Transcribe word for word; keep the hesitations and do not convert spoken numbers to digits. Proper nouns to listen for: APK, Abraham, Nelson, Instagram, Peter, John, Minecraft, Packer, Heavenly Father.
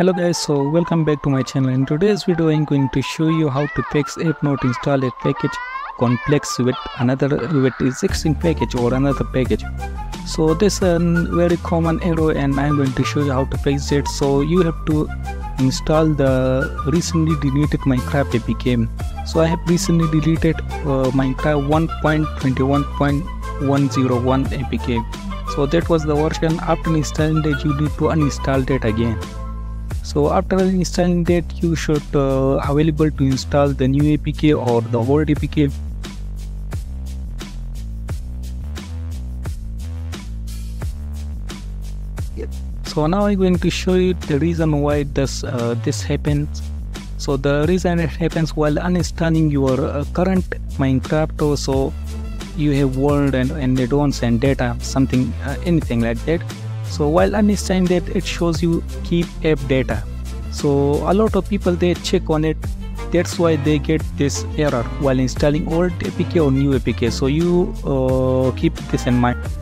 Hello guys, so welcome back to my channel. In today's video I'm going to show you how to fix AppNote install a package complex with another with existing package or another package. So this is a very common error and I'm going to show you how to fix it. So you have to install the recently deleted Minecraft A P K. So I have recently deleted uh, Minecraft one point twenty-one point one oh one A P K. So that was the version. After installing that you need to uninstall that again. So after installing that, you should uh, available to install the new A P K or the old A P K. So now I'm going to show you the reason why this uh, this happens. So the reason it happens while uninstalling your uh, current Minecraft, also you have world and and they don't send data, something uh, anything like that. So while uninstalling that, it shows you keep app data. So a lot of people, they check on it, that's why they get this error while installing old A P K or new A P K. So you uh, keep this in mind.